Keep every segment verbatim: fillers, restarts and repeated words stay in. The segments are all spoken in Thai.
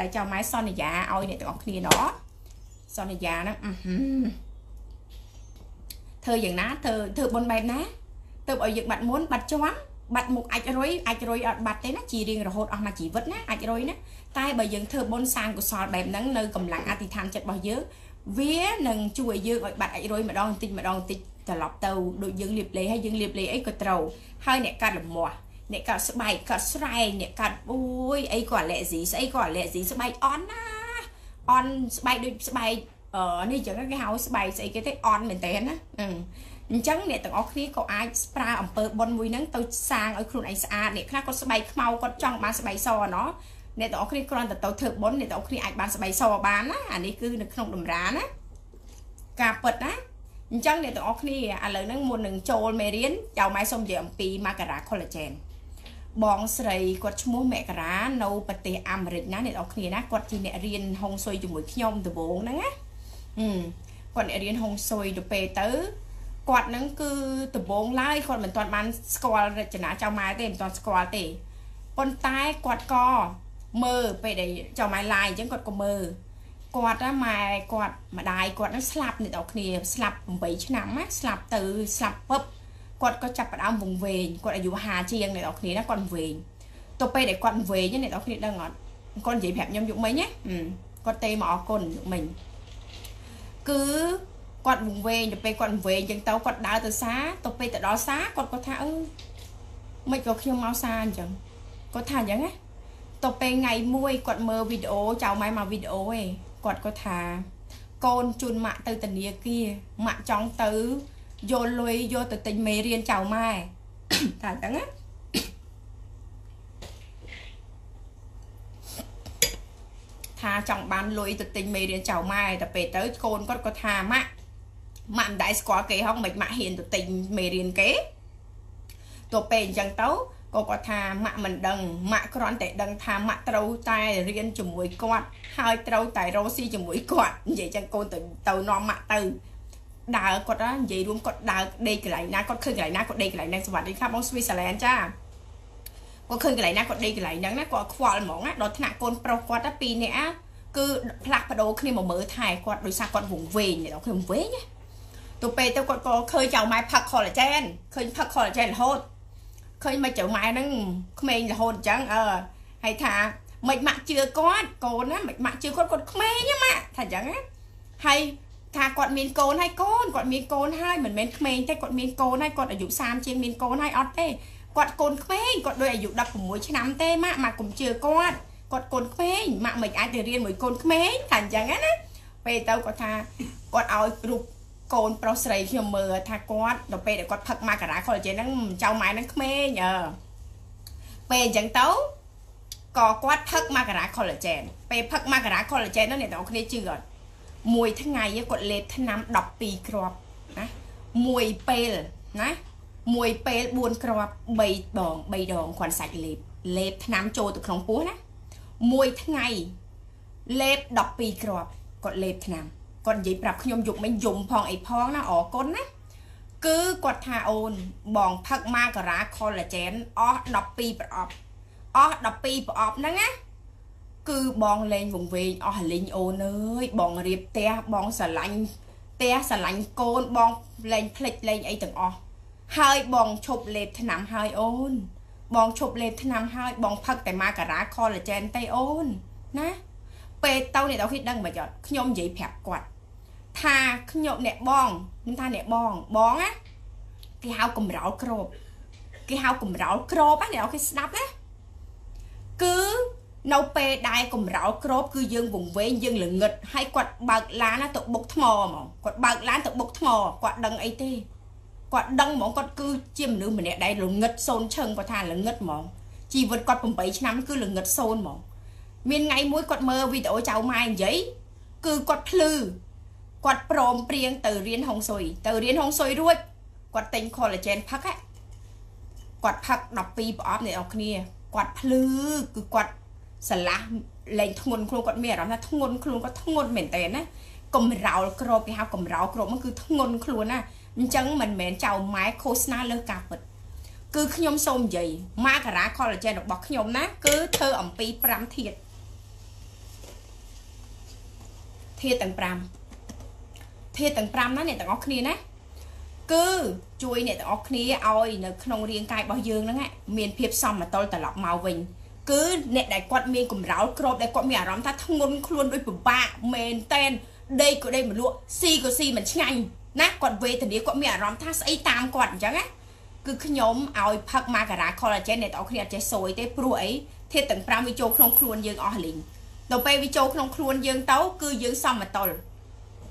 ได้เจ้าไม้ซอนยาเอาเนี่ยตัวออกคลีเนาะซอนยานะเธออย่างนะเธอเธอบนแบบนะเธอเอาอย่างบัดม้วนบัดจ้วงบัดหมกไอจะรวยไอจะรวยบัดเต้นะจีเรียงระหดออกมาจีวัดนะไอจะรวยนะใต้ใบยังเธอบนซางกุศลแบบนั้นเลยกำลังอธิษฐานจัดบ่อยเยอะเวียหนึ่งช่วยเยอะบัดไอจะรวยมาดองติดมาดองติดตลอดเตาโดยยังเรียบเลยให้ยังเรียบเลยไอก็เตาให้เนี่ยการหลงมัวเนี่ยกัดสบายกัดสไลเนี่ยกัดโอ้ยไอ้ก่อนแหละสีไอ้ก่อนแหละสีสบายออนนะออนสบายด้วยสบายเออนี่จังนะแกหาวสบายใส่แกได้ออนเหมือนเต้นนะอืมจังเนี่ยต่างออกที่เขาไอ้ปลาอ่ำเปิดบนมุ้ยนั่งตัวซางไอ้ครูไอ้สะอาดเนี่ยข้าก็สบายเมาก็จ้องมาสบายซอเนาะเนี่ยต่างออกที่กรอนแต่ตัวเถิบบนเนี่ยต่างออกที่ไอ้บานสบายซอบานนะอันนี้คือในขนมดมร้านนะกาเปิดนะจังเนี่ยต่างออกที่อะไรนั่งมวลหนึ่งโจลเมริเอนเจ้าไม้ส้มเยี่ยมปีมากระคอลลาเจนบองใส่กดชั่วโมงแม่กระนั้นเราปฏิอัมฤกษ์นะเนี่ยเอาคลีนะกดที่เนี่ยเรียนฮงซอยอยู่หมวยขยมตัวโบงนะอืมกดเนี่ยเรียนฮงซอยตัวเปเตอร์กดนั่นคือตัวโบงไล่กดเหมือนตอนมันสกอร์จะนะเจ้าไม้เต็มตอนสกอร์เตะปนตายกดกอมือไปได้เจ้าไม้ลายจังกดกอมือกดนะไม้กดมาได้กดนั้นสลับเนี่ยเอาคลีสลับไปชนะมั้ยสลับตือสลับปุ๊บกดก็จับประดามวงเวนกดอายุหาเชียงในดอกนี้นะกดเวนตัวไปได้กดเวนเนี่ยในดอกนี้ดังงอนกดจีแบบยำยุกไหมเนี่ยกดเตะหมอกลmình cứ กดวงเวนจะไปกดเวนยังเตากดดาวตัวซาตัวไปแต่ดอซากดก็ท่าไม่ก็เคี่ยวเมาซาจังก็ท่าอย่างไงตัวไปไงมวยกดเมอวิดีโอเจ้าไม้มาวิดีโอเอกดก็ท่าโกนจุนหมะตือตะเนียกี้หมะจ้องตือโยนลอยโยนแต่ติงเมเรียนเจ้าไม้ถ่ายจังนะท่าจังบ้านลอยแต่ติงเมเรียนเจ้าไม้แต่ไปเตอโกนก็ก็ท่ามะมันได้สกอร์เกย์ห้องมันมาเห็นแต่ติงเมเรียนเกย์ตัวเป็นจังเต้าก็ก็ท่ามะมันดังมะกรอนแต่ดังท่ามะเต้าตายเรียนจมูกกอดหายเต้าตายโรซี่จมูกกอดอย่างจังโกนแต่เต้านอนมะตือดาวกดนะยีรวมกดดาวเดกไหลนะกดขึ้นไหลนะกดเดกไหลนะสวัสดีครับน้องสวิตเซอร์แลนด์จ้ากดขึ้นไหลนะกดเดกไหลนะนะกดควอลหมองนะโดนถนัดกลโปรกอดปีเนี่ยคือพลักประโดขึ้นมาเมื่อไทยกดโดยสารกดวงเวเนี่ยเราเคยวงเวเนี่ยตัวเปย์ตัวกดเคยเจ้าไม้พักคอลลาเจนเคยพักคอลลาเจนโหดเคยมาเจ้าไม้นั่งเมย์โหดจังเออให้ท่าไม่มาเจือกอดโกนนะไม่มาเจือกดกดเมย์เนี่ยมาท่าจังนะให้ถ้ากดมีนโกนให้โกนกดมีนโกนให้เหมือนเมนเมนแต่กดมีนโกนให้กดอายุสามเชียงมีนโกนให้ออดเต้กดโกนเมนกดโดยอายุดับผมมวยชนะเต้มากมากลุ่มเจือกอดกดโกนเมนมากเหมือนไอเดียเรียนเหมือนโกนเมนถันอย่างนั้นนะไปเตากดทากดเอารูปโกนเปล่าใส่เขียวมือทากอดเราไปเดี๋ยวกดผักมากระไรคอลลาเจนนั่งเจ้าไม้นั่งเมนเออไปอย่างเต้ากอกดผักมากระไรคอลลาเจนไปผักมากระไรคอลลาเจนนั่นเนี่ยเราคนนี้เจือมวยทั้งไงยังกดเล็ดทั้งน้ำดอกปีกรอบนะมวยเปลนะมวยเปลบวนกรอบใบดองใบดองควันใส่เล็บเล็บทั้งน้ำโจตุกของปูนะมวยทั้งไงเล็บดอกปีกรอบกดเล็บทั้งน้ำกดยิบปรับขยมหยุกไม่หยุมพองไอพองนะอ๋อก้นนะคือกดทาโอนบองพักมากระคอลลาเจนอ๋อดอกปีประอบอ๋อดอกปีประอบนั่งนะคือบองเลนวงเวงอ๋อเลนโอเนยบองเรียบเตะบองสลังเตะสลังโกนบองเลนพลิกเลนไอต่างอ๋อไฮบองชบเล็บถนำไฮโอนบองชบเล็บถนำไฮบองพักแต่มากระร้าคอลลาเจนไตโอนนะเปเต้าเนี่ยเราคิดดังแบบยอดขยมใหญ่แผลกวดทาขยมเนี่ยบองน้ำตาเนี่ยบองบองอ่ะกี่หาวกลุ่มเราโครบกี่หาวกลุ่มเราโครบอ่ะเนี่ยเราคิดนับนะคือนเปได้กลมเราครบคือยังวงเวงยังหลงเงินให้กดบักล้านนะตกบกทมอมกดบักล้านตกบกทมอกดดังไอเต้กดดังหมองกดคือจิ้มหรือมันเนี่ยได้หลงเงินโซนเชิงกว่าทานหลงเงินหมองชีวิตกดผมไปชนะมันคือหลงเงินโซนหมองเมียนไงมุ้ยกดเมอวิดีโอเจ้าไม้ยัยคือกดพลือกดโปรมเปรียงเตอเรียนหงสอยเตอเรียนหงสอยด้วยกดเต็งคอลลาเจนพักอะกดพักดอกปีบออฟเนี่ยเอาคเนี่ยกดพลือคือกดสละแรงทงนครูก็ไม่รับนะทงนครูก็ทงนเหม็นแต่นะกลมเราโครบไงฮะกลมเราโครบมันคือทงนครูนะจังมันเหม็นเจ้าไม้โฆษณาเลิกกาบดคือขยมส้มใหญ่มากระคอลลาเจนบอกขยมนะคือเธออ่ำปีปรำเทียด เทตังปรามเทตังปรามนั้นเนี่ยตังออกคลีนะกูช่วยเนี่ยตังออกคลีเอาอีเนี่ยขนมเรียงกายบะยืงนั่นไงเมียนเพียบซ้ำมาตลอดตลอดมาวิ่งกูเนี่ยได้กวาดเมียนกลุ่มเราครบได้กวาดเมียร้อมทัดทั้งงุนคลวนด้วยปุ่มบ้าเมนเต้นได้ก็ได้เหมือนล้วนซีก็ซีเหมือนช่างนะกวาดเวทีเดียวกวาดเมียร้อมทัดไอ้ตามกวาดจังไงกูขยมเอาพักมากระไรคอลลาเจนเนี่ยตังออกคลีอาจจะสวยได้ปลุยเทตังปรามวิโจขนมคลวนยืงอหลิงต่อไปวิโจขนมคลวนยืงเต้ากูยืงซ้ำมาตลอด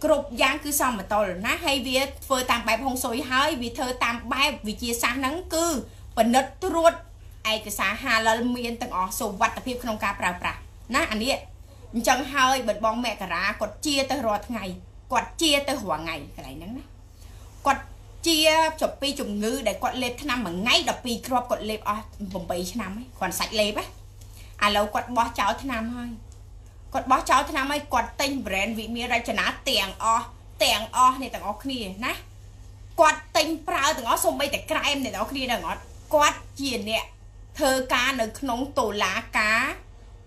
กรุบย่างคือซ้ำมาตลอดนะให้วิเธอตามแบบของสวยหายวิเธอตามแบบวิจิสานังคือเป็นนัดตรวจไอ้กษาฮาลาเมียนต่างออกสวัสดิ์เพียบขนมกาปลาปลานะอันนี้จังหายเบิดบองแม่กระรากดเจียตะรอดไงกดเจียตะหัวไงอะไรนั้นนะกดเจียจบปีจุ่มงือได้กดเล็บทน้ำเหมือนไงดอกปีครอบกดเล็บอ๋อผมไปทน้ำไหมก่อนใส่เล็บไหมอ่ะเรากดบอสเจ้าทน้ำให้กดบอสเจ้าทำไมกดเต็งแบรนด์วิมีอะไรชนะเตียงอเตียงอในต่างออกนี่นะกดเต็งเปล่าต่างอส่งไปแต่ไกลในต่างออกนี่ต่างอกดเจียนเนี่ยเธอการหนึ่งขนมตุลากา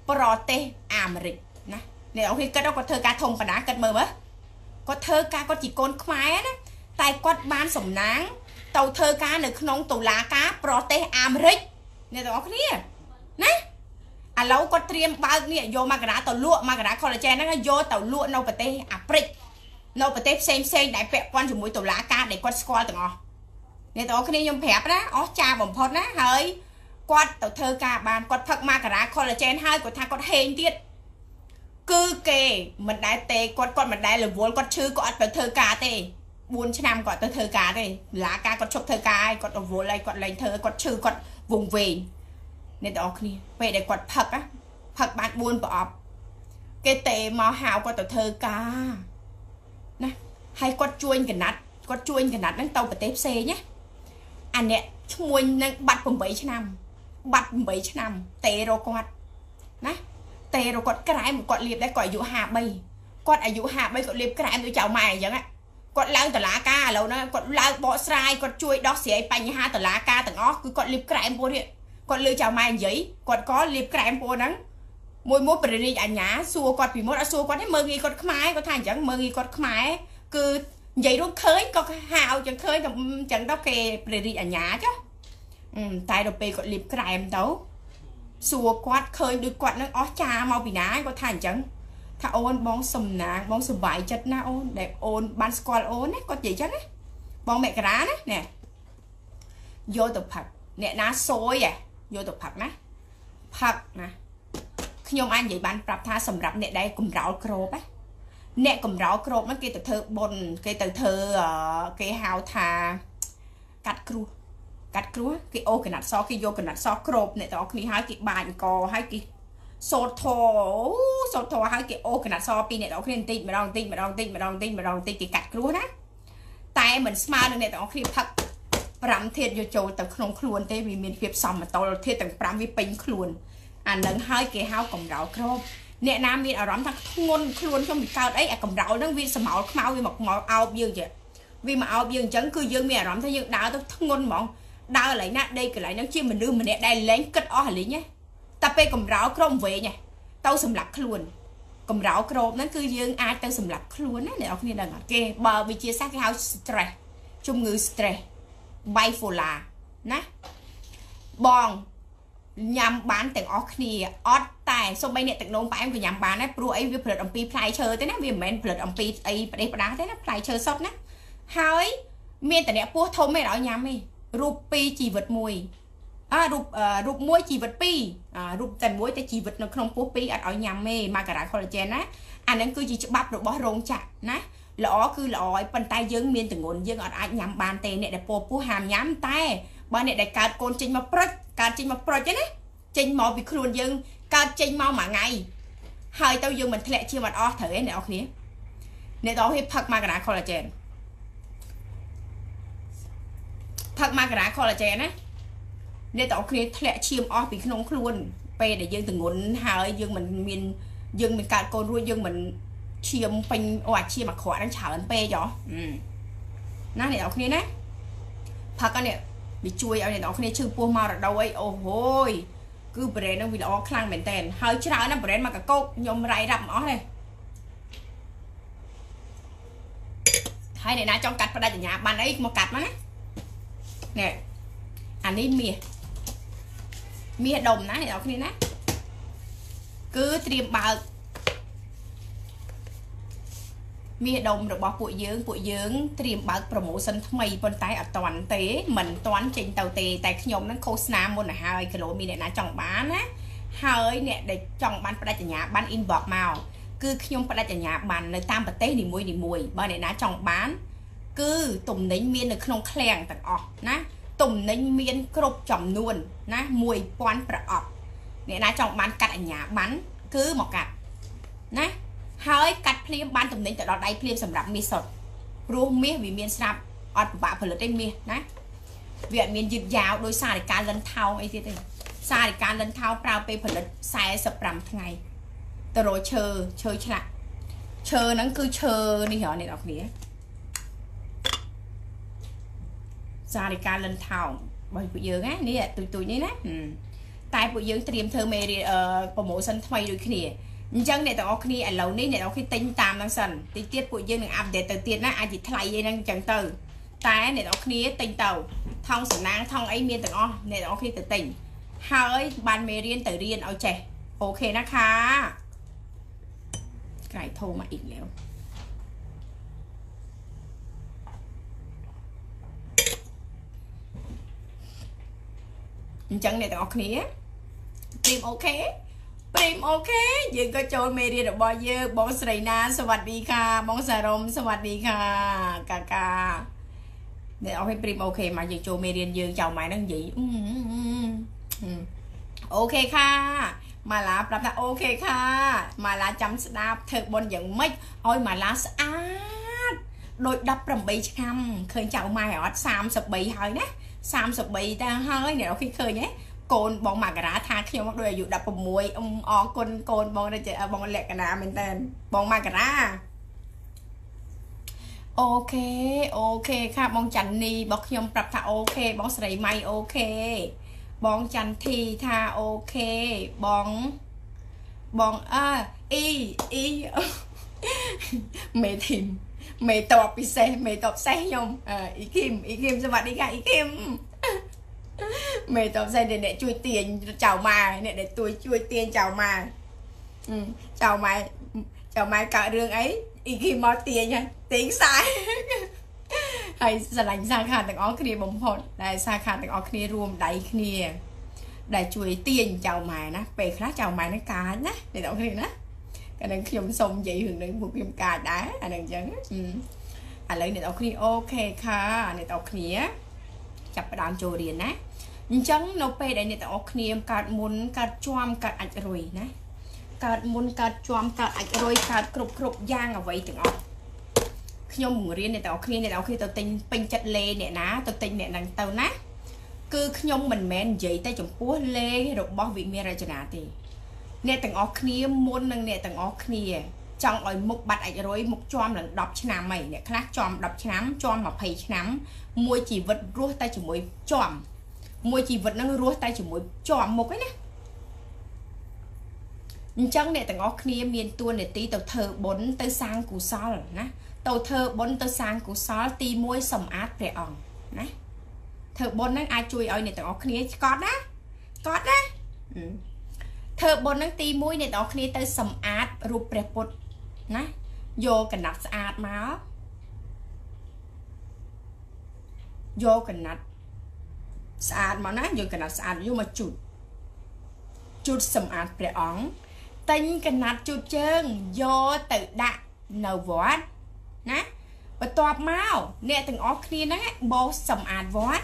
โปรเตอเมริกนะในต่างออกนี่ก็ต้องกดเธอการทงปนักกันเมื่อวะกดเธอการกดจีโกนขมายนะแต่กดบ้านสมนังเต่าเธอการหนึ่งขนมตุลากาโปรเตอเมริกในต่างออกนี่นะอ่ะเราก็เตรียมบ้านเนี่ยโยมากระดาต่อลวกมากระดาคอลลาเจนนั่นก็โยต่อลวกนอปเต้อัปริกนอปเต้เซงเซงได้แปะก้อนจมูกตัวลากาได้ก้อนสกอร์ต่างอ๋อเนี่ยต่อคนนี้ยมแผลนะอ๋อชาบ่มพอดนะเฮ้ยก้อนต่อเธอกาบานก้อนพักมากระดาคอลลาเจนให้ก้อนทางก้อนเฮงที่คือเกมันได้เตะก้อนก้อนมันได้หรือวนก้อนชื่อก้อนต่อเธอกาเตะบุญชนามก้อนต่อเธอกาเตะลากาก้อนชกเธอกาก้อนตัววนอะไรก้อนอะไรเธอก้อนชื่อก้อนวงเวงเนี่ยต่อคนนี้ไปได้กดผักอะผักบาดบุญปอบเกเตมาหาวกดต่อเธอกานะให้กดจวนกันนัดกดจวนกันนัดนั่งเตาปะเตฟเซเนี้ยอันเนี้ยชมวยนั่งบัดผมใบชะนำบัดผมใบชะนำเตโรกอดนะเตโรกอดกลายมันกดเรียบได้กดอายุหาใบกดอายุหาใบกดเรียบกลายมันจะเอาใหม่อย่างเงี้ยกดล้างต่อลากาเรานะกดล้างบ่อทรายกดช่วยดอกเสียไปยี่ห้าต่อลากาต่างอ๋อคือกดเรียบกลายมันโบเรียกดเลือกจะมาอย่างยิ่งกดก็รีบแกล้งโปนั้นมวยมวยประเด็นอันหยาสัวกดผีมดสัวกดให้เมืองอีกดขมายกดทางจังเมืองอีกดขมายคือใหญ่รุ่งเคยก็หาวจังเคยกับจังดอกเกประเด็นอันหยาจ้ะตายดอกเปกดรีบแกล้งเต้าสัวกดเคยดูกดนั่งอ๋อชาเมาปีน้ากดทางจังถ้าโอนบ้องสมนางบ้องสบายจัดนะโอนแดดโอนบันสกอลโอนนะกดใหญ่จังนะบ้องแม่กระนั้นเนี่ยโยตบผักเนี่ยน้าโซ่ใหญ่โยตกผักนะผักนะขยมอันใหญ่บ้านปรับท่าสำหรับเนตได้กลุ่มเราโครบไหมเนตกลุ่มเราโครบมันเกี่ยวกับเธอบนเกี่ยวกับเธอเกี่ยวหาวทากัดครัวกัดครัวเกี่ยวโอขนาดซอเกี่ยวโยขนาดซอโครบเนตต่อคือหายเกี่ยวบานก็หายเกี่ยวโซโถโซโถหายเกี่ยวโอขนาดซอปีเนตต่อคือเนติมาลองติมาลองติมาลองติมาลองติเกี่ยวกัดครัวนะแต่เหมือนสมาร์ทเนตต่อคือผักปรำเทศโยโจแต่ขนมครวนเตวีเมียนเพียบซ้ำมาตลอดเทศแต่ปรำวิเป็นครวนอ่านหนังให้เกห้าวกับเราครบเนี่ยน้ำมีอารมณ์ทั้งทงนครวนก็มีการไอ้กับเรานั่งวิสมองเมาวิหมอกหมอกเอาเยื่อเจวิมาเอาเยื่อจังคือเยื่อมีอารมณ์ทั้งเยื่อดาวทั้งทงนหมองดาวอะไรนะได้ก็อะไรนั่งเชี่ยมันดื้อมันเนี่ยได้เล้งกัดอ้อหรือไงแต่ไปกับเราครบเวไงเต้าสำหรับครวนกับเราครบนั่นคือเยื่ออาเต้าสำหรับครวนนั่นเนี่ยเอาคนนี้ดังอ่ะเกบาวิเชียสักห้าวสเตรจุ่มเงือสเตรไบโฟลานะบองยำบ้านแต่งออกนี่ออดแต่ส่งไปเนี่ยแต่งลงไปมันก็ยำบ้านนะปลุกไอ้วิผลิตอัมพีพลายเชอร์แต่นะวิเหม็นผลิตอัมพีไอ้ประเดี๋ยวประดาแต่นะพลายเชอร์ซดนะเฮ้ยเมียแต่เนี่ยพวกทมไม่หล่อยำเลยรูปปีจีวัดมวยอ่ารูปเอ่อรูปมวยจีวัดปีอ่ารูปแต่มวยแต่จีวัดน้องขนมพวกปีอัดหล่อยำเลยมากระไรคอลลาเจนนะอันนั้นคือจีบับหรือบอโรงจักรนะลอคือลอยปันไตยืงเมียนถึงงนยืงอดอัดยำบานเตเนี่ยได้โปผู้หามย้ำไตบ้านเนี่ยได้การโกนจิงมาปลดการจิงมาปลดใช่ไหมจิงมอวิครูนยืงการจิงมอหมาไงหายเต้ายืงมันทะเลเชี่ยวมันอ้อเถอะเนี่ยเอาขี้เนี่ยต่อให้พักมากระนาคอลลาเจนพักมากระนาคอลลาเจนนะเนี่ยต่อขี้ทะเลเชี่ยวอ้อปีขนมครูนไปได้ยืงถึงงนหายยืงมันเมียนยืงมันการโกนรู้ยืงมันเชียมเป็นอวดเชียมขวานฉาอันเปย์เหรอน่าเนี่ยเอาคนนี้นะพักกันเนี่ยมีช่วยเอาเนี่ยเอาคนนี้ชื่อปูมาระดวยโอ้โหคือเบรนต้องวิลล์คลั่งเหม็นเต้นเฮ้ยชราอันนั้นเบรนมากับโก้ยมไรรับอ๋อเลย ให้ในนะจ้องกัดประดาอย่างเงี้ยบันไอ้มากัดมั้งเนี่ยอันนี้เมียเมียดมนะเนี่ยเอาขึ้นนะคือเตรียมบาเมียดมหรือบอกปุ๋ยเยื้องปุ๋ยเยื้องเตรียมบาโปรโมชั่นทำไมบนใต้อัตวันเต๋เหมือนตอนเจนเตาเต๋แต่ขยมนั้นโฆษณาบนหาไอ้กิโลมีเนี่ยนะจ้องบ้านนะหาไอ้เนี่ยเด็กจ้องบ้านประดาอย่างเงี้ยบ้านอินบอกมาคือขยมประดับอย่างเงี้ยบันเลยตามประเทศดิมวยดิมวยบ้านไหนนะจังบ้านคือตุ่มในเมียนขนมแคลงต่างออกนะตุ่มในเมียนครบจอมนวลนะมวยปอนประออกเนี่ยนะจังบ้านกัดอย่างเงี้ยบ้านคือหมอกกัดนะเฮ้ยกัดเพลียบ้านตุ่มในแต่เราได้เพลียสำหรับมีสดรูเมียวิเมียนสับอดบ่าเผลอได้เมียนะเวียนเมียนยืดยาวโดยสายการเดินเท้าไอ้ที่นี่สายการเดินเท้าเปล่าไปเผลอสายสปรัมทั้งไงตโรเชอเชอชนะเชอนั้นคือเชอนี่เหรอเนี่ยออกนี้ซาดิการเลนเทาบางปุ๋ยเยอะนะนี่ตุยตุยนี่นะตายปุ๋ยเยอะเตรียมเธอเมรีเอ่อโปรโมชั่นทำไมดูขี้เนี่ยยังเนี่ยแต่ออกนี้ไอ้เรานี่เนี่ยออกที่ติงตามนั่งสั่นติเตี้ยปุ๋ยเยอะหนึ่งอัปเดตเติมเตี้ยนะอาจิตไทยยังนั่งจังเตอร์ตายเนี่ยออกนี้ติงเตาท่องสนางท่องไอ้เมียแต่ออกเนี่ยออกที่เติมติงเฮ้ยบานเมรีนเติมเรียนเอาใจโอเคนะคะไก่โทรมาอีกแล้วจังเนี่ยแต่ออกนี้ปริมโอเคปริมโอเคยืนก็โจนเมรีดบอยเยอะบองสไรนาสวัสดีค่ะบองสารมสวัสดีค่ะกากาเนี่ยเอาให้ปริมโอเคมายืนโจเมรียืนเจ้าไม้นั่งยีอืมโอเคค่ะมาลาปรับนะโอเคค่ะมาลาจำสตาร์เธอบนอย่างไม่อ้อยมาลาสะอาดโดยดับประเบยชำเคยเจ้าไม้ออดสามสบใบเฮ้ยนะสามสบใบแต่เฮ้ยเนี่ยเราคิดเคยเนี่ยโกนบองหมากระทาเขียวมากเลยอยู่ดับประมวยอมออกโกนโกนบองได้เจอบองแหลกกระนาเป็นแต่บองหมากระโอเคโอเคค่ะบองจันนีบอกเขียวปรับถ้าโอเคบองใส่ไม้โอเคบองจันทีทาโอเคบองบองอ่าอีอีเมทิมเมตอบพิเศษเมตอบแซ่ยมอ่าอีคิมอีคิมสวัสดีค่ะอีคิมเมตอบแซ่เนี่ยช่วยเตียนเจ้ามาเนี่ยเด็กตัวช่วยเตียนเจ้ามาอืมเจ้ามาเจ้ามากับเรื่องไอ้อีคิมมอเตียนไงเตียงสายให้สลายสาขาต่างอ้อคลีบ่มพอดได้สาขาต่างอ้อคลีรวมได้คลีได้ช่วยเตียนเจ้าหมายนะไปคล้าเจ้าหมายนักการนะในต่างคลีนะกันนั่งขยมทรงใหญ่หึงนั่งบุกขยมการได้อันนั้นจังอืมอันเลยในต่างคลีโอเคค่ะในต่างคลีจับประดามโจเรียนนะจังเราไปได้ในต่างอ้อคลีการมุนการจวมการอัดรวยนะการมุนการจวมการอัดรวยการครบครบย่างเอาไว้ถึงอ้อขยมเรียนเนี่ยแต่เอาคลีเนี่ยแต่เอาคลีตัวเต็งเป็นจัดเลเนี่ยนะตัวเต็งเนี่ยนั่งเตานะคือขยมเหมือนแมนใหญ่แต่จมพัวเลดอกบอวิเมรจนาตีเนี่ยแต่เอาคลีม้วนนั่งเนี่ยแต่เอาคลีจังอ่อยมุกบัดไอ้ร้อยมุกจอมหลังดอกชนะใหม่เนี่ยคลาสจอมดอกชนะจอมมาเพย์ชนะมวยจีวัดรั้วใต้จมวยจอมมวยจีวัดนั่งรั้วใต้จมวยจอมมุกไอ้เนี่ยจังเนี่ยแต่เอาคลีเมียนตัวเนี่ยตีแต่เธอบนเตอซางกูซอลนะตัวเธอบนตัวสางกุศลตีมวยสมอาร์ตเปรอองนะเธอบนนั่งอาจุยเอาเนี่ยแต่ออกนี้กอดนะกอดนะเธอบนนั่งตีมวยเนี่ยแต่ออกนี้ตัวสมอาร์ตรูปเปรปุตนะโยกันนัดสะอาดมาโยกันนัดสะอาดมานะโยกันนัดสะอาดโยมาจุดจุดสมอาร์ตเปรอองติงกันนัดจุดเจิงโยติดะนวดนะประตอบเมาเนี่ยถึงออกคลีนะโบสมอาดวอด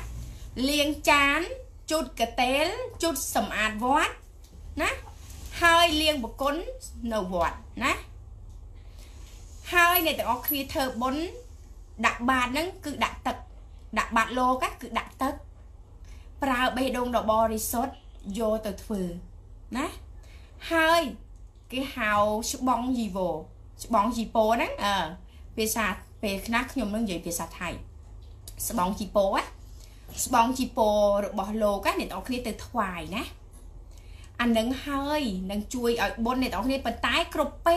เลียงจานจุดกระเตลจุดสมอาดวอดนะเฮยเลียงบุกลนวดนะเฮยเนี่ยถึงออกคลีเธอบนดักบาดนั้นคือดักตึกดักบาดโลก็คือดักตึกปลาเบดงดอกบริสดโยตัวฝือนะเฮยคือเฮาชุบบองยีโวชุบบองยีโปนั้นเออเปรตเปรตนักขยมเรื่องใหญ่เปรตไทยสบองจีโป้สบองจีโป้หรือบอโลก็เนี่ยต้องคลีตัวถวายนะอันนั้นเฮ้ยนั่งจุยเอาบนเนี่ยต้องคลีเป็นตายกรบเปล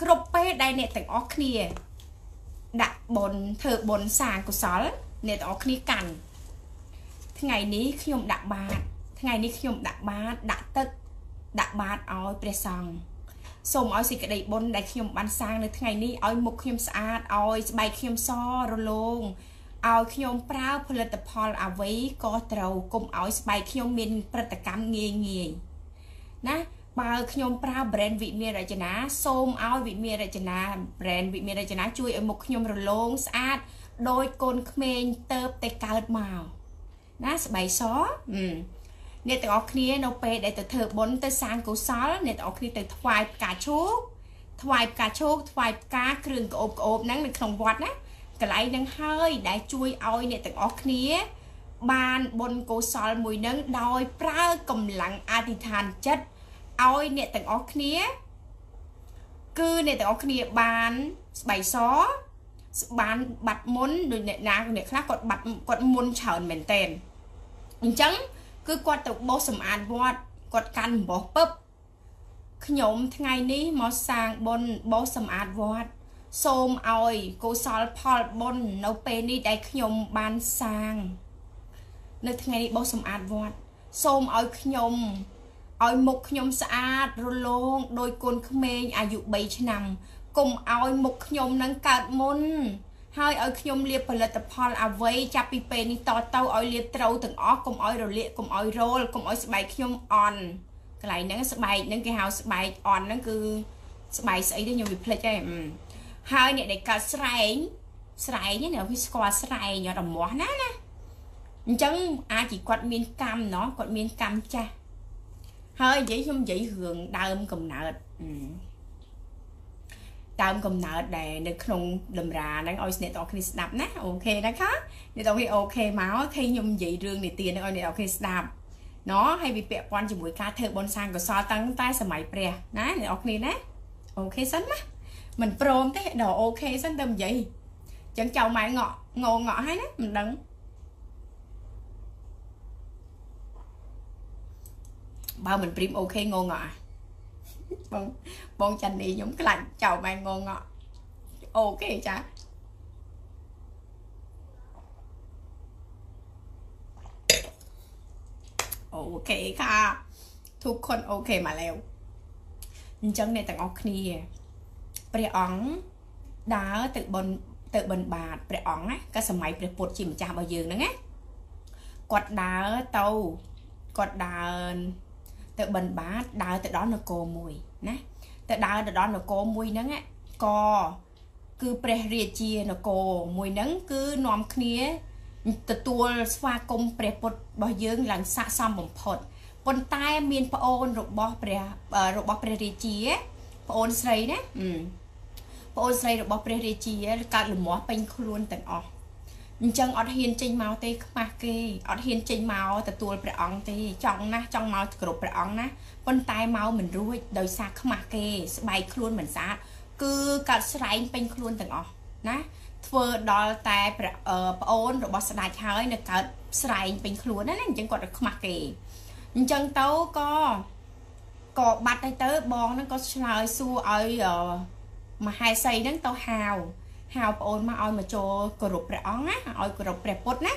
กรบเปลได้เนี่ยต้องออกคลี ดับบนเธอบนสางกุศลเนตออกนี้กันทั้งไงนี้ขยมดับบาททั้งไงนี้ขยมดับบาทดับตึกดับบาทเอาเปรียสังสมเอาสิกระไดบนได้ขยมบันสางเลยทั้งไงนี้เอาหมกขยมสะอาดเอาใบขยมซ้อรลงเอาขยมเปล่าผลิตภัณฑ์เอาไว้ก็เตากลมเอาใบขยมมินประตกรรมเงี่ยนะบาขยมปลาแบรนด์วิเมียราชนะส้มเอาวิเมียราชนะแบรนด์วิเมียราชนะช่วยเอาหมกขยมรลงสะอาดโดยกลเมนเติบแต่เกิดมานะสบายซ้อเนี่ยแต่ออกนี้เราไปได้แต่เธอบนแต่สางกุศลเนี่ยแต่ออกนี้แต่ถวายกาโชกถวายกาโชกถวายกาเครื่องกระอบกระอบนั่งในขนมวัดนะกระไรนั่งเฮ้ยได้ช่วยเอาเนี่ยแต่ออกนี้บานบนกุศลมวยนั่งโดยปลากำลังอธิษฐานจัดเอาเนี่ยแต่ออกนี้คือเนี่ยแต่ออกนี้บานสบายซ้อบานบัดมุนโดยเนี่ยนางเนี่ยคลาสกดบัดกดมุนเฉยเหม็นเต็นจังคือกดตกโบสมานวอดกดกันบ่ปุ๊บขยมทั้งไงนี้มอสางบนโบสมานวอดโซมเอาไอ้กูสอลพอลบนเราเปนี่ได้ขยมบานสางในทั้งไงนี้โบสมานวอดโซมเอาขยมเอาหมกขยมสะอาดรลงโดยกลเมย์อายุใบชนำกลุ่มเอาหมกขยมนั่งกัดมุนให้เอาขยมเลียบผลิตภัณฑ์เอาไว้จับปีเปนี่ต่อเตาเอาเลียบเตาถึงอ้อกลุ่มเอาเราเลียกลุ่มเอาโรลกลุ่มเอาสบายขยมอ่อนไกลนั่งสบายนั่งกี่หาวสบายอ่อนนั่งคือสบายใส่ได้ยังมีเพลิดใจให้เนี่ยได้กัดสไลน์สไลน์เนี่ยเนี่ยพี่สกอสไลน์เนี่ยเราหมอนะนะจังอาจีกวดมีนกรรมเนาะกวดมีนกรรมจ้ะให้ยิ่งยิ่งยิ่งห่วงดาวมกำเนิดตามกำเนิดได้ในขนมลำรานั่งเอาในตอนคริสต์นับนะโอเคนะคะในตอนที่โอเคมาว่าใครยมใหญ่เรื่องในเตียนเอาในตอนคริสต์นับเนาะให้วิเปะปอนจมูกกาเธอบนซางกับซอตั้งใต้สมัยเปรียนะในตอนนี้นะโอเคสั้นนะมันโปรมแต่ดอกโอเคสั้นเติมใหญ่จังเจ้าไม้เงาะงงเงาะให้นะมันดังบ่าวมันปริมโอเคงงเงาะบองบองจันนี่ยมกลั่นเจ้าแมงงงอ่ะโอเคจ้ะโอเคค่ะทุกคนโอเคมาแล้วจังในแต่งออกนี่เปรียอ๋องดาตึกบนตึกบนบาทเปรียอ๋องนะก็สมัยเปรียปวดจิมจ่าบะยืนนั่งไงกดดาเตากดดาแต่บันบาดดาวแต่ดอนนโกมวยนะแต่ดาวแต่ดอนนโกมวยนั่งอ่ะกอคือเปรียเรียจีนโกมวยนั่งคือนอมเนี้ยแต่ตัวสวากมเปรียปดบอยเยื้องหลังสะซ้ำบ่มพดปนใต้เมียนพระโอนรบบอเปรียรบบอเปรียเรียจีพระโอนใส่เนี่ยพระโอนใส่รบบอเปรียเรียจีการหลุมหม้อเป็นครูนแต่งออกจังอดเห็นใจเมาเตะมาเกยอดเห็นใจเมาแต่ตัวเปรี้ยงเตะจ้องนะจ้องเมากระโดดเปรี้ยงนะปนตายเมาเหมือนรู้โดยซากมาเกยสบายครูนเหมือนซาคือกัดสไลด์เป็นครูนต่างอ๋อนะเธอดอลแต่เปรี้ยงโอนหรือบอสได้ใช้เนี่ยกัดสไลด์เป็นครูนนั่นแหละจังกดมาเกยจังเต้าก็กอดบัดในเต้าบองนั่นก็สไลด์สู้เอามาไฮไซนั่นเต้าฮาวหาวโอนมาเอามาโจกรุบเปรี้ยงนะเอากรุบเปรี้ยปดนะ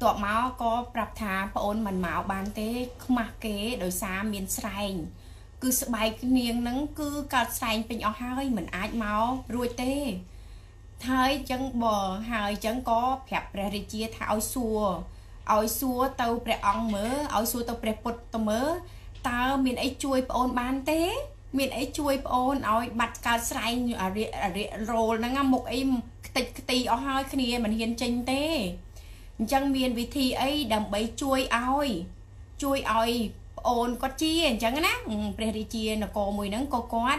ตัวเมาก็ปรับทางโอนมันเมาบานเต้ขมักเก๋โดยสามเมียนไซน์คือสบายเนียงนั่งคือกัดไซน์เป็นเอาหายเหมือนไอ้เมารวยเต้ท้ายจังบ่อหายจังก็แผลเปรี้ยเจี๊ยท้าเอาซัวเอาซัวเตาเปรี้ยงเมื่อเอาซัวเตาเปรี้ยปดเตาเมื่อเตาเมียนไอช่วยโอนบานเต้มีไอ้ช่วยโอนเอาบัตรการใส่อะไรอะไรโรลนั่งหมกไอ้ติดตีเอาให้คณีมันเห็นจริงเต้จังเมียนวิธีไอ้ดำไปช่วยเอาช่วยเอาโอนก็เจี๊ยจังนะเปรี้ยเจี๊ยนก็มวยนั่งก็ก้อน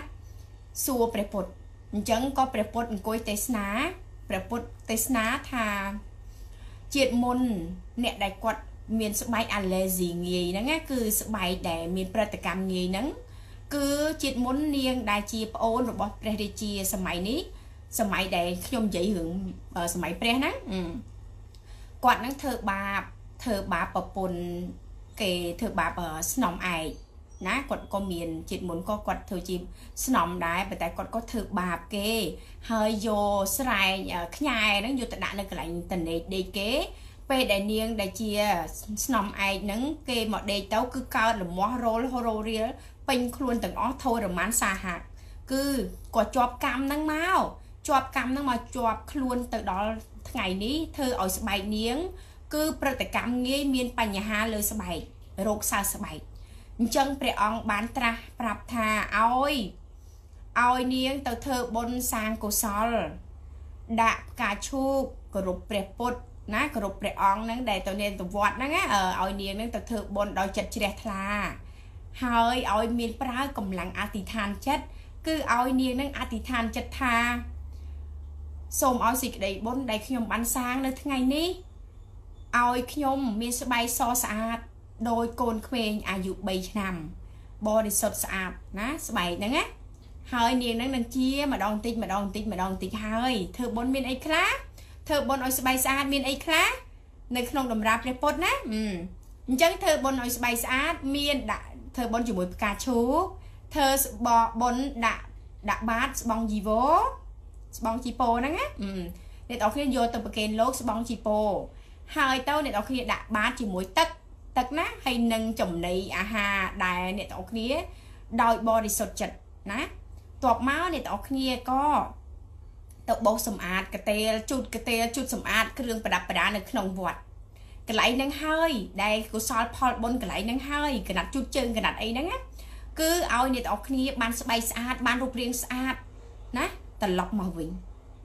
ซัวเปรี้ยปดจังก็เปรี้ยปดก้อยเตสนาเปรี้ยปดเตสนาทาเจียดมนเนี่ยได้กดเมียนสบายอะไรสิเงี้ยนั่งคือสบายแต่เมียนประติกรรมเงี้ยนั่งคือจิตมุนเนียงได้จีโอนหรือบอเปรียจีสมัยนี้สมัยใดขยมใหญ่หึงสมัยเปรียนั้นกวาดนั่งเธอบาปเธอบาปปนเกเธอบาปสนองไอ นะกดก็เมียนจิตหมุนก็กดเธอจิมสนองได้แต่กดก็เธอบาปเกยเฮยโยสไลขยายนั่งอยู่แต่ด่านในกลางตันในเดเกไปได้เนียงได้เชียสนองไอ้นั่งเกยหมดเดเต้าคือเก่าหรือมัวโรลโฮโรเรียเป็นครูนตั้งอ้อโทหรือมันสาหัสคือกดจอบกรรมนั่งเมาจอบกรรมนั่งมาจอบครูนตั้งดอไงนี้เธอเอาสบายเนียงคือประติกรรมเงี้ยเมียนปัญญาเลยสบายโรคซาสบายจังเปรียงบ้านตราปรับทาเอาอยเอาอยเนียงเต่าเธอบนสางกุศลดะกาชูกรุบเปรียปุดนะกรุบเปรียงนั่งได้เต่าเนียงเต่าวอดนั่งเออเอาอยเนียงนั่งเต่าเธอบนดอยจัดเฉลี่ยทลาเฮ้ยเอาอยเมียนปลากำลังอธิษฐานจัดคือเอาอยเนียงนั่งอธิษฐานจัดทาส่งเอาสิได้บนได้ขยมบ้านสางเลยทั้งไงนี้เอาอยขยมมีสบายซอสะอาดโดยโกนเคว้งอายุใบชนำบริสุทธิ์สะอาดนะสบายนั่งอ่ะเฮ้ยเนียงนั่งนั่งเชียมาดองติดมาดองติดมาดองติดเฮ้ยเธอบนมีนไอ้ครับเธอบนเอาสบายสะอาดมีนไอ้ครับในขนมดมรับเรียบปดนะอืมจังเธอบนเอาสบายสะอาดมีนด่าเธอบนอยู่บนกาชูเธอบอบนด่าด่าบาสบองจีโวบองจีโปนั่งอ่ะอืมเด็กออกที่โยตบเกนโลกบองจีโปเฮ้ยเต้าเด็กออกที่ด่าบาสจีมวยตักตักนะให้นึ่งจมในอาหารได้เนี่ยตอกนี้ดอยบริสุทธิ์จัดนะตอกเมาเนี่ยตอกนี้ก็ตอกโบสมอาดกระเตลจุดกระเตลจุดสมอาดเครื่องประดับประดาในขนมบวชกระไหลนั่งเฮ้ยได้กูซอสพอดบนกระไหลนั่งเฮ้ยกระดับจุดเชิงกระดับไอ้นั่งคือเอาเนี่ยตอกนี้บานสบายสะอาดบานรูปเรียงสะอาดนะแต่ล็อกมาวิ่ง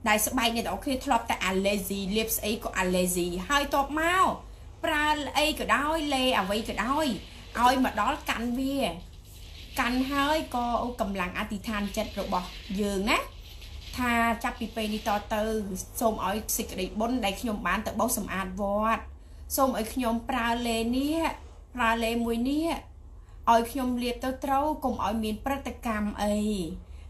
ได้สบายเนี่ยตอกนี้ทะเลาะแต่อันเลซีเล็บไอ้ก็อันเลซีเฮ้ยตอกเมาปลาไอ้ก็ได้เลยเอาไว้ก็ได้เอามาดอกันเวียกันเฮ้ยก็กำลังอธิษฐานจัดระบบยืนนะถ้าจับปีเปนิตอเตอร์ส่งเอาสิกริบนได้ขยมบ้านแต่เบาสมอาดวอดส่งเอาขยมปลาเลเนี่ยปลาเลมวยเนี่ยเอาขยมเลียบเต้าเต้ากลมเอาเมียนประติกรรมไอ้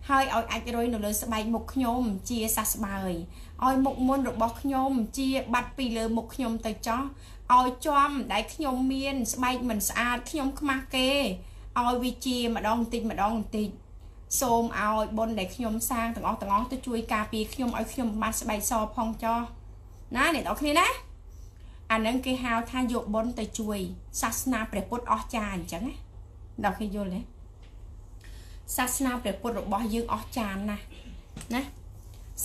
เฮ้ยเอาอันจะโดยหนูเลยสบายมุกขยมเจียสัสบายเอาหมกมนระบบขยมเจียบัดปีเลยมุกขยมเต้าจ้อเอาจอมได้ขยมเมียนสบายเหมือนสะอาดขยมขมาเกเอาวิจีมาดองติดมาดองติดโซมเอาบนได้ขยมสร้างต่างออกต่างออกจะช่วยกาปีขยมเอาขยมมาสบายซอพองจอนะเนี่ยต่อคืนนะอันนั้นคือ how ทานโยบนแต่ช่วยศาสนาเปรียบปุตอจานจังนะต่อคืนโยเลยศาสนาเปรียบปุตบ่ยืงอจานนะนะ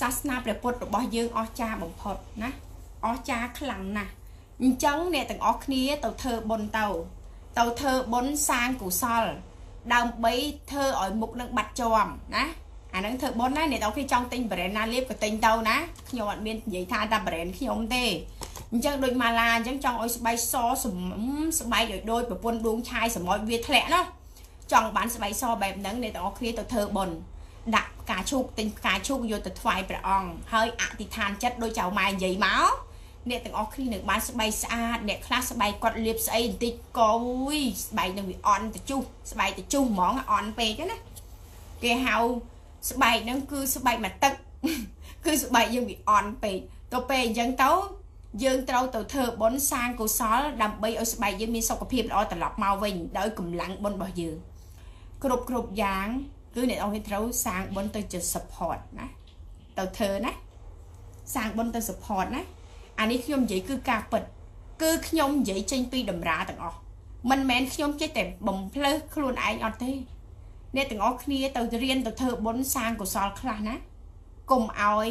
ศาสนาเปรียบปุตบ่ยืงอจานบ่พอนะอจานขลังนะจังเนี่ยต่างออกนี้เต่าเธอบนเต่าเต่าเธอบนสางกุศลดาวใบเธออ่อยมุกนักบัดจอมนะอันนั้นเธอบนนะเนี่ยเต่าขี้จองติงแบรนด์นาเล็บกับติงเต่านะขยมเมียนใหญ่ท่าดับแบรนด์ขยมเต้จังโดยมาลาจังจองอ่อยสบายซอสมสบายโดยโดยแบบปนดวงชายสมอยเวียแถะเนาะจองบ้านสบายซอแบบนั้นเนี่ยเต่าขี้เต่าเธอบนดักกาชุกติงกาชุกโยตถวายประอองเฮ้ยอธิษฐานจัดโดยเจ้าไม้ใหญ่เมาเนี่ยต่างออกคลินิกบ้านสบายสะอาดเนี่ยคลาสสบายกดเล็บใส่ติดก็อุ้ยสบายนั่งวิออนแต่จุ่มสบายแต่จุ่มหมอนอ่อนไปกันนะแกเฮาสบายนั่งคือสบายมาตึกคือสบายยังวิออนไปตัวไปยังเต้ายังเต้าตัวเธอบนสร้างกุศลดำไปเอาสบายยังมีสกปรกเอาแต่หลอกเมาวิ่งโดยกลุ่มหลังบนบ่อยืนครบครบอย่างคือเนี่ยเอาให้เต้าสร้างบนตัวจะสปอร์ตนะตัวเธอนะสร้างบนตัวสปอร์ตนะอันนี้ขยมใหญ่คือกาเปิดคือขยมใหญ่เจนปีดำราต่างออกมันแมนขยมใช้แต่บ่มเพลิดคลุนไอออดเต้เนี่ยต่างออกนี้ตัวเรียนตัวเธอบนสร้างกุศลคลานะกลมเอาไอ้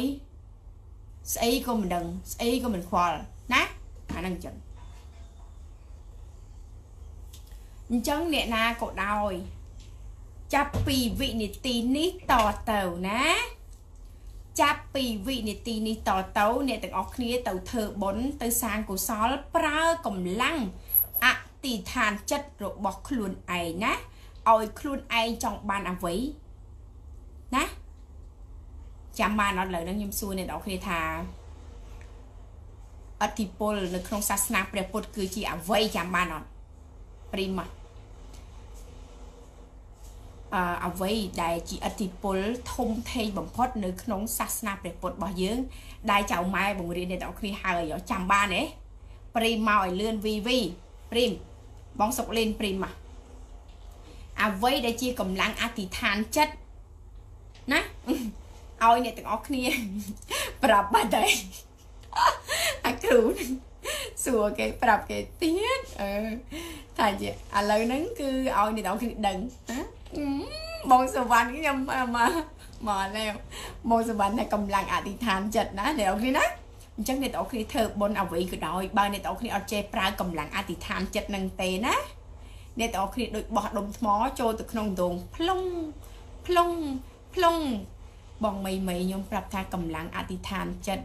ใส่ก็มันดังใส่ก็มันควอลนะอันนั้นจังจังเนี่ยนะกดดอยจับปีวินิตีนี้ต่อเต่านะจับปีวินิตีนิต่อเต้าเนี่ยต่างออกนี้เต่าเธอบนเต่าสางกุศลปรากมลังอติทานจัดระบบคลุนไอนะเอาคลุนไอจองบานเอาไว้นะจำบานนอนเลยนั่งยิมซูเนี่ยต่างออกนี้ทาอธิปลในโครงศาสนาเปรียบปดคือจีเอาไว้จำบานนอนปริมาเอาไว้ได้จีอธิปลทมเทยบ่มพอดในขนมศาสนาเปรียบปดบ่เยื้องได้เจ้าไม้บ่มเรียนในต่อคลีหาเลยจำบ้านเอ๊ะปริมมาไอเลื่อนวีวีปริมบองสกเลนปริมอ่ะ à vây để chia cầm lăng à thì than chết nè ôi này tụi ông kia bập bả đây à cứu xua cái bập cái tiết thà gì à lời nắng cứ ôi này tụi ông kia đừng bông sầu vàng cái nhầm mà mà leo bông sầu vàng này cầm lăng à thì than chết nè để ông kia nèจังในตัวคือเธอบนเอาไว้ก็ได้บางในตัวคือเอาเจปลากำลังอธิษฐานจัดนังเตนะในตัวคือโดยบอดดมหมอโจตุขนมดงพลงพลงพลงบองไม่ไม่ยมปรับทากำลังอธิษฐานจัด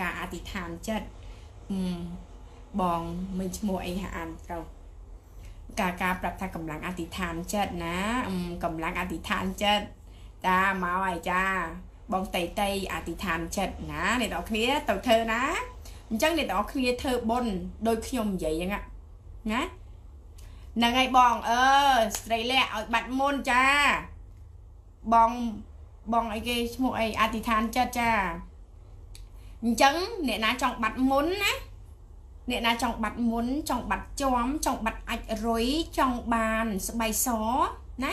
การอธิษฐานจัดบองไม่มัวไอหานเราการการปรับทากำลังอธิษฐานจัดนะกำลังอธิษฐานจัดตาเมาไอจ้าบองไตไตอธิษฐานจัดนะในตัวเคลียร์ตัวเธอนะจังในตัวเคลียร์เธอบนโดยขยมใหญ่ยังไงนะนางไงบองเออไตรแหละเอาบัตรมนจ้าบองบองไอ้เกชโมไออธิษฐานจัดจ้าจังเนี่ยนะจองบัตรมนนะเนี่ยนะจองบัตรมนจองบัตรจอมจองบัตรอัดร้อยจองบานสบายซ้อนะ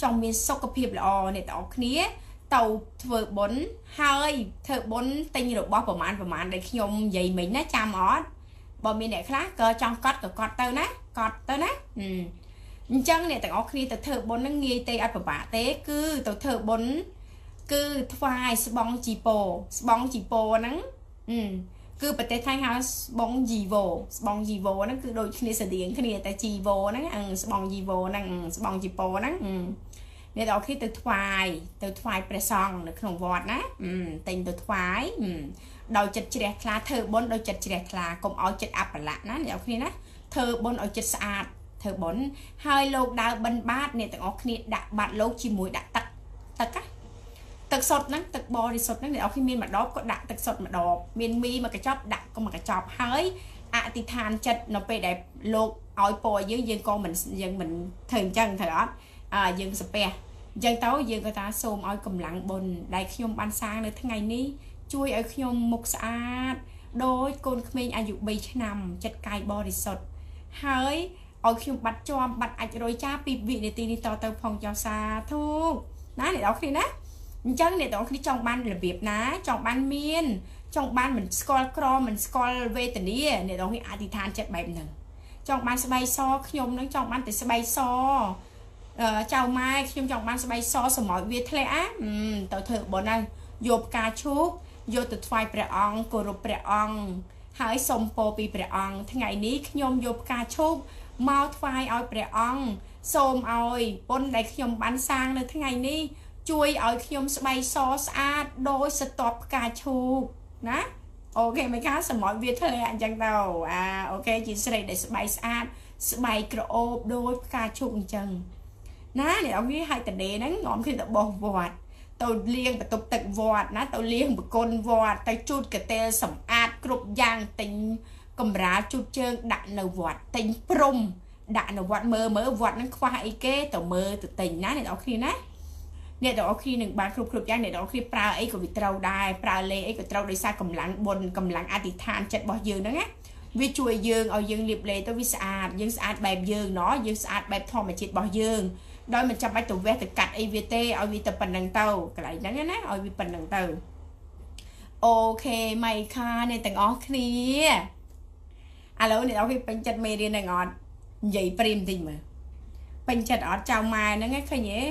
จองมีสกปรกอ๋อในตัวเคลียร์เต่าเธอบนเฮ้ยเธอบนตีนดอกบอประมาณประมาณได้ขยมใหญ่เหม็นนะจามอ๋อบอมีไหนคล้าก็จังกอดก็กอดเตอนะกอดเตอนะอืมจังเนี่ยแต่เอาคีแต่เธอบนนั่งเงยเตะอัดประมาณเตะคือแต่เธอบนคือทวายสบองจีโปสบองจีโปนั้นอืมคือประเทศไทยเขาสบองจีโวสบองจีโวนั่นคือโดยคีเสดียงคีแต่จีโวนั่นอืมสบองจีโวนั่นอืมสบองจีโปนั่นอืมเนี่ยเราคิดตัวทวายตัวทวายเปรซองหรือขนมวอดนะอืมติงตัวทวายอืมเราจัดเจริญคลาเธอบนเราจัดเจริญคลากลมเอาจัดอัปปะละนะเนี่ยเราคิดนะเธอบนเอาจัดสะอาดเธอบนเฮ้ยโลกดาวบรรบาดเนี่ยแต่เราคิดดักบาดโลกจีมวยดักตักตักอะตักสดนั้นตักบอริสดนั้นเนี่ยเราคิดมีมาดอกก็ดักตักสดมาดอกมีมีมากระจอบดักก็มากระจอบเฮ้ยอธิษฐานจัดเราไปได้โลกเอาไปยังยังกองเหมือนยังเหมือนเถิงจังเถอะอ่ายังสเปรยังเต้ายังกระตาโซมเอากำลังบนได้ขยมบานซางเลยทั้งไงนี้ช่วยเอาขยมมุกสะอาดโดยคนเขมรอายุใบชะนำจัดกายบริสุทธิ์เฮ้ยเอาขยมบัดจอมบัดอาจจะโดยจ้าปีบีในตีนิตเตอร์พองยาวซาทุกนะเนี่ยเราคิดนะจังเนี่ยเราคิดจองบ้านระเบียบนะจองบ้านเมียนจองบ้านเหมือนสกอลกรอเหมือนสกอลเวตเนียเนี่ยเราคิดอธิษฐานจัดแบบหนึ่งจองบ้านสบายซอขยมนั่งจองบ้านแต่สบายซอเจ้าไม้ขยมจองบ้านสบายซอสมอเวียทะเลอ่ะเต่าเถอะบนนั้นโยบกาชุกโยตุดไฟเปรองกรุเปรองหายสมโปปีเปรองทั้งไงนี้ขยมโยบกาชุกเมาไฟเอาเปรองสมเอาปนได้ขยมบ้านสร้างเลยทั้งไงนี้ช่วยเอาขยมสบายซอสอาดโดยสต็อปกาชุกนะโอเคไหมคะสมอเวียทะเลอย่างเราอ่าโอเคจีนใส่ได้สบายอาดสบายกระโอบโดยกาชุกจังนะเนี่ยเอางี้ให้แต่เดนั้นงอมคือแต่บองวอดตัวเลี้ยงแต่ตกแต่งวอดนะตัวเลี้ยงแบบกลวอดแต่จุดกระเตะสำอาดกรุบยางติงกำราจุดเชิงดักนวดติงพรมดักนวดเมื่อเมื่อวอดนั้นควายเก๋ตัวเมื่อตัวติงนะเนี่ยเอาขี้นะเนี่ยเอาขี้หนึ่งบาทกรุบกรุบยางเนี่ยเอาขี้ปลาไอ้กับวิตเราได้ปลาเละไอ้กับเราได้ซากำลังบนกำลังอธิษฐานจัดบ่อยืนนะไงวิจุยยืนเอายืนเรียบเลยตัววิสะอาดยืนสะอาดแบบยืนเนาะยืนสะอาดแบบทอมาจิตบ่อยืนโดยมันจะไปตัวเวทตะกัดไอวีเตเอาวีตะปันดังเต้ากระไรนั่นนะนะเอาวีปันดังเต้าโอเคไหมค่ะในแต่งออคลีอ่ะแล้วเนี่ยเอาไปเป็นจัดเมเรียนในงอนใหญ่ปริมจริงมั้ยเป็นจัดออดเจ้าไม้นั่นไงค่ะเนี่ย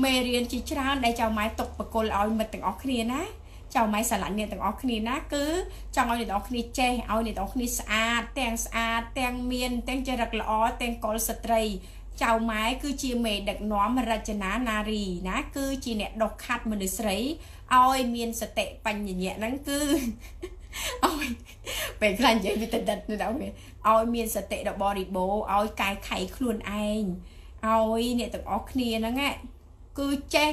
เมเรียนจีช้างได้เจ้าไม้ตกปะโกลเอามันแต่งออคลีนะเจ้าไม้สลัดเนี่ยแต่งออคลีนะคือเจ้าเอาเนี่ยออคลีเจเอาเนี่ยออคลีสะอาดแต่งสะอาดแต่งเมียนแต่งจรักละออแต่งกอลสตรีเจ้าไม้คือจีเมดักน้อมราชนานารีนะคือจีเนดอกคัดมันเลยใส่เอาไอเมียนสเตะปัญญาเนี่ยนั่นคือเอาไปกลั่นใจวิตาดัดนะเอาเนี่ยเอาเมียนสเตะดอกบริโบเอากายไข่คลุนไอเอาเนี่ยตกออกเนียนั่นไงคือเจ๊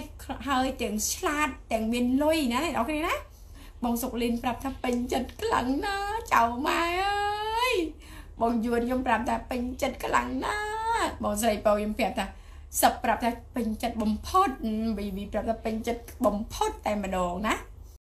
เฮ้ยแต่งฉลาดแต่งเมียนลุยนะเอาแค่นี้นะบองสุกลินปรับทับเป็นจัดกลังนะเจ้าไม้เอ้ยบองยวนยมปรับทับเป็นจัดกลังนะบอลใส่เปายังเปียกแต่สับปรับแต่เป็นจัดบ่มพอดบีบีปรับแต่เป็นจัดบ่มพอดแต่มาดองนะ